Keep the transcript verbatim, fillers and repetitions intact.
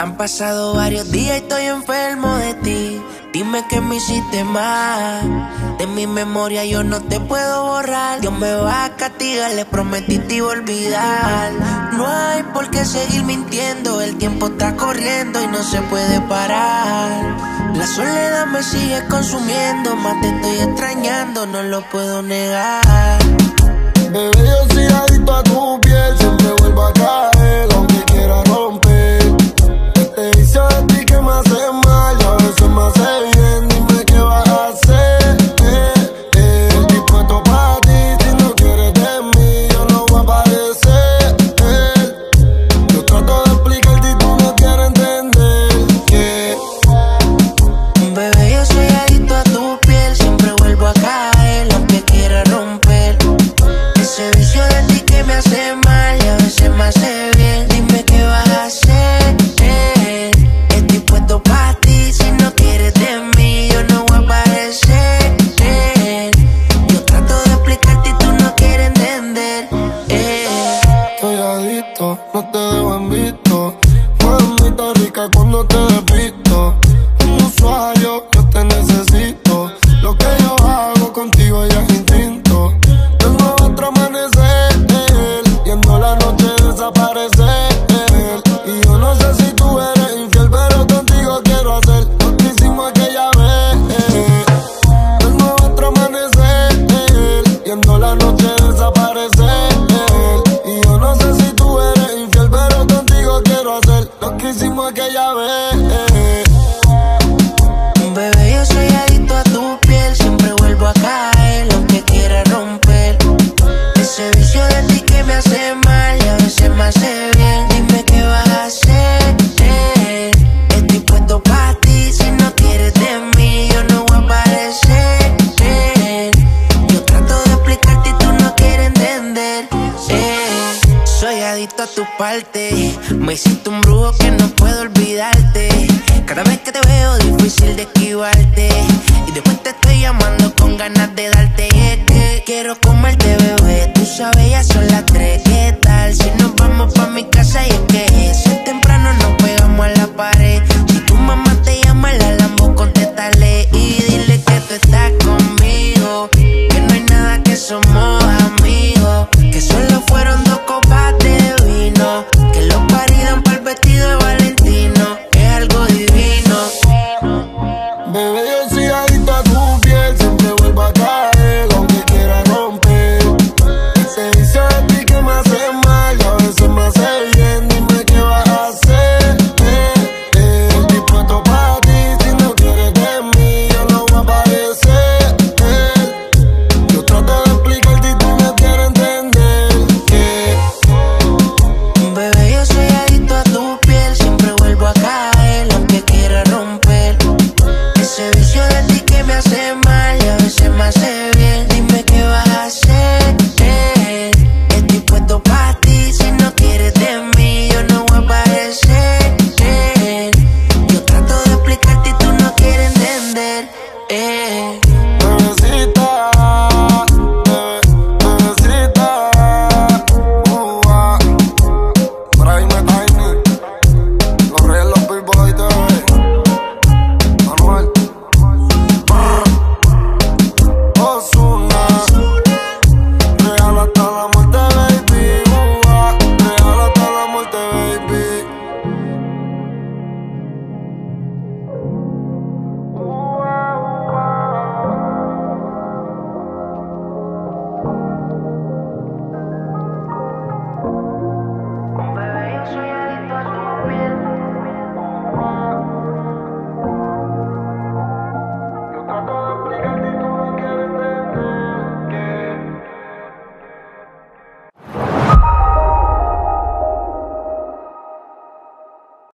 Han pasado varios días y estoy enfermo de ti. Dime que me hiciste mal. De mi memoria yo no te puedo borrar. Dios me va a castigar, le prometí te iba a olvidar. No hay por qué seguir mintiendo. El tiempo está corriendo y no se puede parar. La soledad me sigue consumiendo. Más te estoy extrañando, no lo puedo negar. Bebé, yo soy adicto a tu piel. Siempre vuelvo a caer, aunque quiera romper. Te hice a ti que me hace mal y a veces me hace bien. Dime qué vas a hacer, eh, eh. Dispuesto para ti, si no quieres de mí yo no voy a aparecer, eh. Yo trato de explicarte y tú no quieres entender, yeah. Bebé, yo soy adicto a tu piel. Siempre vuelvo a caer, aunque quiera romper. Ese vicio de ti que me hace mal y a veces me hace bien. Dime qué vas a hacer. Me hiciste un brujo que no puedo olvidarte. Cada vez que te veo difícil de esquivarte. Y después te estoy llamando con ganas de darte. Y es que quiero comerte, bebé. Tú sabes, ya son las tres. ¿Qué tal si nos vamos pa' mi casa?